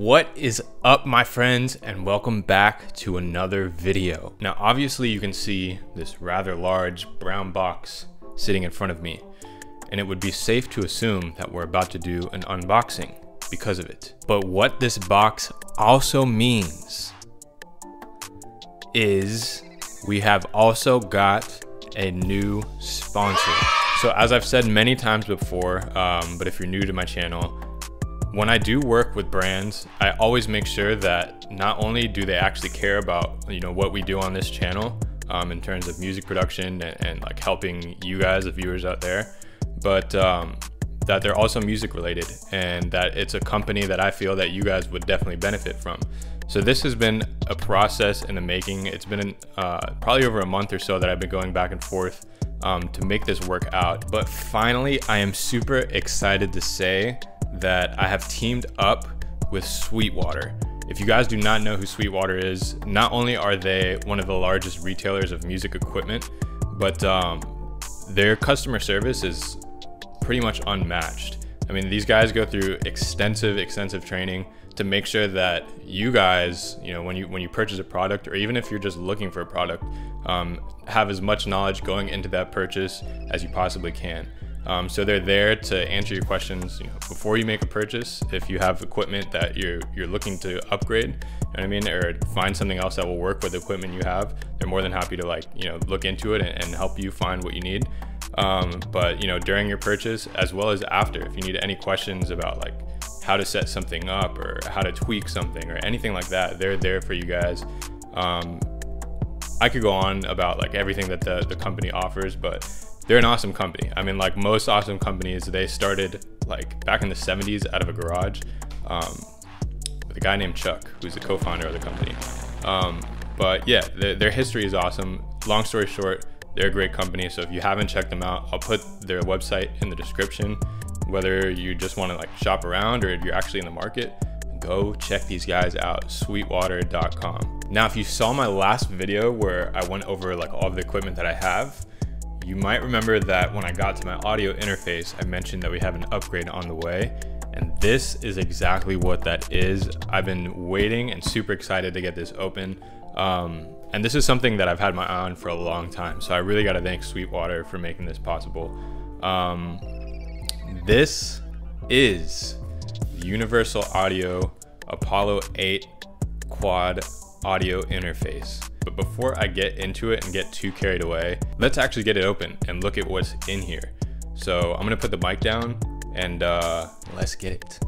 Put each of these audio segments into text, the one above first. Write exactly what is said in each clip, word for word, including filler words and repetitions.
What is up, my friends, and welcome back to another video. Now obviously you can see this rather large brown box sitting in front of me, and it would be safe to assume that we're about to do an unboxing because of it. But what this box also means is we have also got a new sponsor. So as I've said many times before, um, but if you're new to my channel, when I do work with brands, I always make sure that not only do they actually care about, you know, what we do on this channel um, in terms of music production and, and like helping you guys, the viewers out there, but um, that they're also music related and that it's a company that I feel that you guys would definitely benefit from. So this has been a process in the making. It's been uh, probably over a month or so that I've been going back and forth um, to make this work out. But finally, I am super excited to say that I have teamed up with Sweetwater. If you guys do not know who Sweetwater is, not only are they one of the largest retailers of music equipment, but um, their customer service is pretty much unmatched. I mean, these guys go through extensive, extensive training to make sure that you guys, you know, when you when you purchase a product, or even if you're just looking for a product, um, have as much knowledge going into that purchase as you possibly can. Um, so they're there to answer your questions, you know, before you make a purchase. If you have equipment that you're you're looking to upgrade, you know what I mean, or find something else that will work with the equipment you have, they're more than happy to, like, you know, look into it and, and help you find what you need. Um, but you know, during your purchase as well as after, if you need any questions about like how to set something up or how to tweak something or anything like that, they're there for you guys. Um, I could go on about like everything that the, the company offers, but they're an awesome company. I mean, like most awesome companies, they started like back in the seventies out of a garage um, with a guy named Chuck, who's the co-founder of the company. Um, but yeah, the, their history is awesome. Long story short, they're a great company. So if you haven't checked them out, I'll put their website in the description. Whether you just want to like shop around or if you're actually in the market, go check these guys out, sweetwater dot com. Now, if you saw my last video where I went over like all of the equipment that I have, you might remember that when I got to my audio interface, I mentioned that we have an upgrade on the way, and this is exactly what that is. I've been waiting and super excited to get this open. Um, and this is something that I've had my eye on for a long time. So I really got to thank Sweetwater for making this possible. Um, this is the Universal Audio Apollo eight Quad Audio Interface. But before I get into it and get too carried away, let's actually get it open and look at what's in here. So I'm gonna put the mic down and uh, let's get it.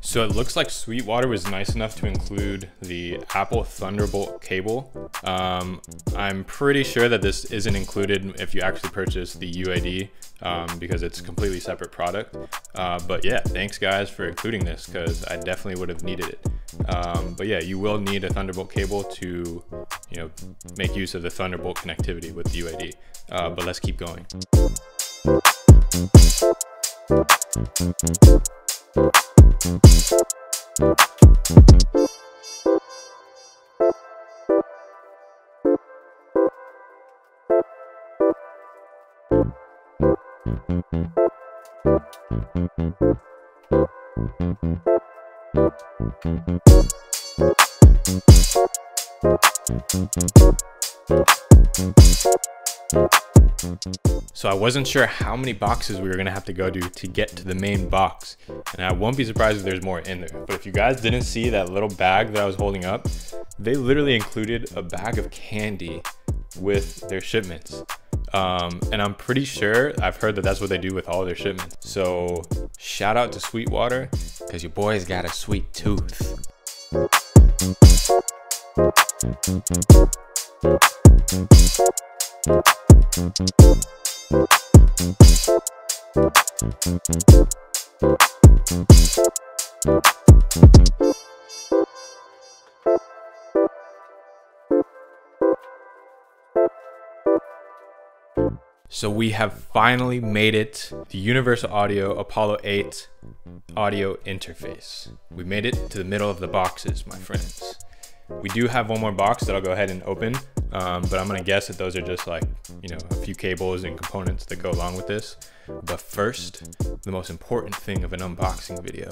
So it looks like Sweetwater was nice enough to include the Apple Thunderbolt cable. Um, I'm pretty sure that this isn't included if you actually purchase the U A D um, because it's a completely separate product. Uh, but yeah, thanks guys for including this because I definitely would have needed it. Um, but yeah, you will need a Thunderbolt cable to, you know, make use of the Thunderbolt connectivity with the U A D. Uh, but let's keep going. So I wasn't sure how many boxes we were gonna have to go to to get to the main box, and I won't be surprised if there's more in there. But if you guys didn't see that little bag that I was holding up, they literally included a bag of candy with their shipments. Um, and I'm pretty sure I've heard that that's what they do with all their shipments. So shout out to Sweetwater, because your boy's got a sweet tooth. So we have finally made it the Universal Audio Apollo eight audio interface. We made it to the middle of the boxes, my friends. We do have one more box that I'll go ahead and open, um, but I'm gonna guess that those are just like, you know, a few cables and components that go along with this. But first, the most important thing of an unboxing video.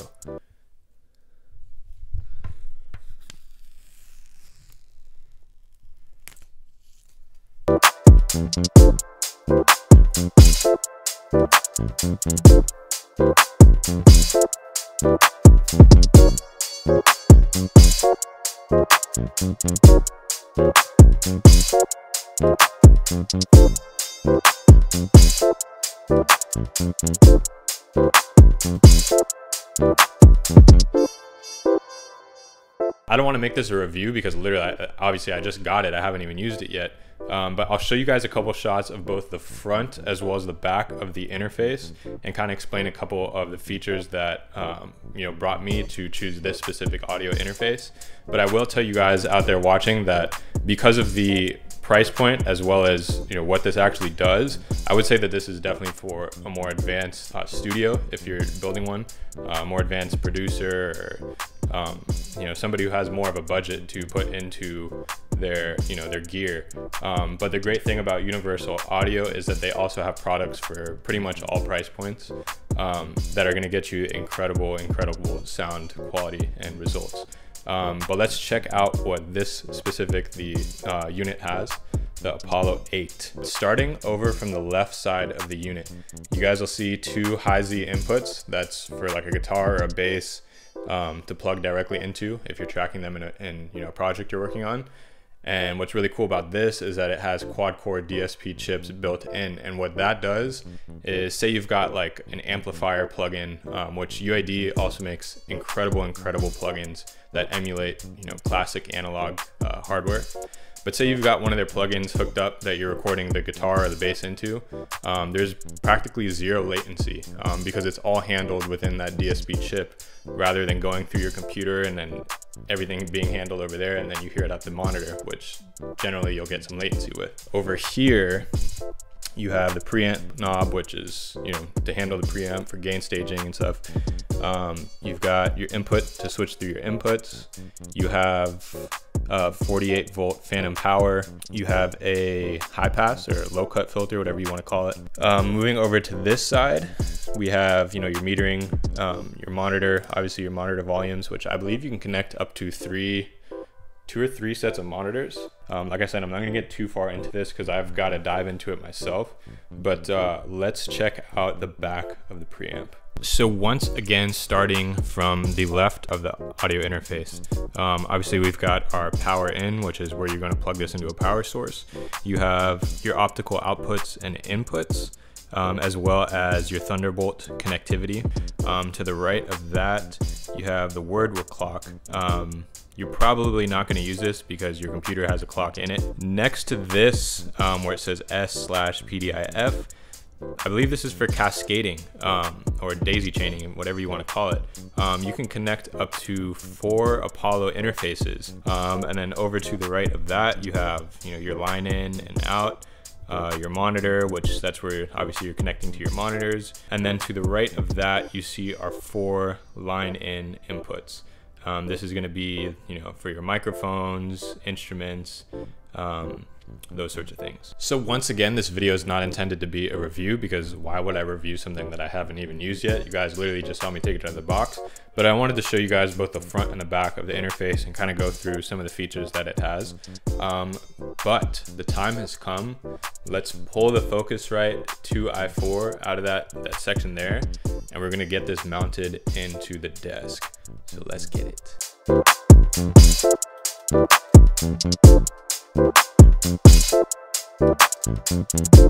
I don't want to make this a review because literally, I, obviously I just got it. I haven't even used it yet. Um, but I'll show you guys a couple shots of both the front as well as the back of the interface and kind of explain a couple of the features that, um, you know, brought me to choose this specific audio interface. But I will tell you guys out there watching that because of the price point as well as, you know, what this actually does, I would say that this is definitely for a more advanced uh, studio if you're building one, uh, more advanced producer or Um, you know, somebody who has more of a budget to put into their, you know, their gear. Um, but the great thing about Universal Audio is that they also have products for pretty much all price points um, that are going to get you incredible, incredible sound quality and results. Um, but let's check out what this specific the uh, unit has, the Apollo eight. Starting over from the left side of the unit, you guys will see two high-Z inputs. That's for like a guitar or a bass. Um, to plug directly into if you're tracking them in a in, you know, project you're working on. And what's really cool about this is that it has quad core D S P chips built in. And what that does is, say you've got like an amplifier plugin, um, which U A D also makes incredible, incredible plugins that emulate, you know, classic analog uh, hardware. But say you've got one of their plugins hooked up that you're recording the guitar or the bass into, um, there's practically zero latency um, because it's all handled within that D S P chip rather than going through your computer and then everything being handled over there and then you hear it at the monitor, which generally you'll get some latency with. Over here, you have the preamp knob, which is, you know, to handle the preamp for gain staging and stuff. Um, you've got your input to switch through your inputs. You have Uh, forty-eight volt phantom power. You have a high pass or low cut filter, whatever you want to call it. Um, moving over to this side, we have, you know, your metering, um, your monitor, obviously your monitor volumes, which I believe you can connect up to three, two or three sets of monitors. Um, like I said, I'm not going to get too far into this because I've got to dive into it myself, but uh, let's check out the back of the preamp. So once again, starting from the left of the audio interface, um, obviously we've got our power in, which is where you're going to plug this into a power source. You have your optical outputs and inputs, um, as well as your Thunderbolt connectivity. Um, to the right of that, you have the word with clock. Um, You're probably not going to use this because your computer has a clock in it. Next to this, um, where it says S slash P D I F, I believe this is for cascading um, or daisy chaining, whatever you want to call it. Um, you can connect up to four Apollo interfaces. Um, and then over to the right of that, you have, you know, your line in and out. Uh, your monitor, which that's where obviously you're connecting to your monitors. And then to the right of that, you see our four line in inputs. Um, this is going to be, you know, for your microphones, instruments, um, those sorts of things. So once again, this video is not intended to be a review because why would I review something that I haven't even used yet? You guys literally just saw me take it out of the box, but I wanted to show you guys both the front and the back of the interface and kind of go through some of the features that it has. Um, but the time has come. Let's pull the Focusrite two i four out of that, that section there, and we're going to get this mounted into the desk. So let's get it. Thank you.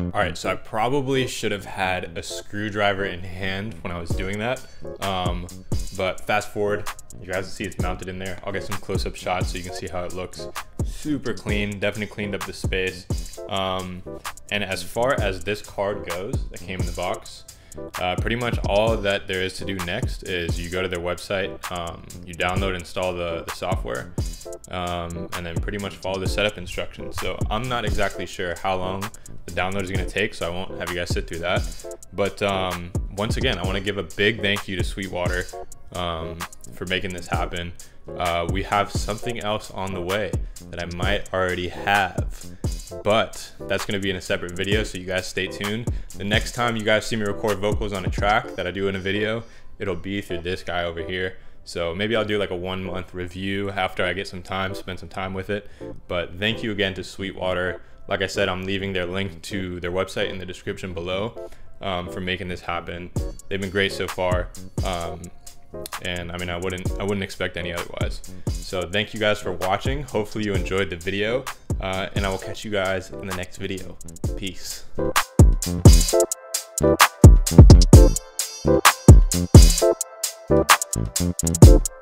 Alright, so I probably should have had a screwdriver in hand when I was doing that, um, but fast forward, you guys can see it's mounted in there. I'll get some close-up shots so you can see how it looks. Super clean, definitely cleaned up the space. Um, and as far as this card goes that came in the box, uh, pretty much all that there is to do next is you go to their website, um, you download and install the, the software, um, and then pretty much follow the setup instructions. So I'm not exactly sure how long the download is going to take, so I won't have you guys sit through that. But um, once again, I want to give a big thank you to Sweetwater um, for making this happen. Uh, we have something else on the way that I might already have, but that's going to be in a separate video, so you guys stay tuned. The next time you guys see me record vocals on a track that I do in a video, it'll be through this guy over here. So maybe I'll do like a one month review after I get some time, spend some time with it. But thank you again to Sweetwater. Like I said, I'm leaving their link to their website in the description below um, for making this happen. They've been great so far. Um, And I mean, I wouldn't, I wouldn't expect any otherwise. So thank you guys for watching. Hopefully you enjoyed the video, uh, and I will catch you guys in the next video. Peace. Thank you.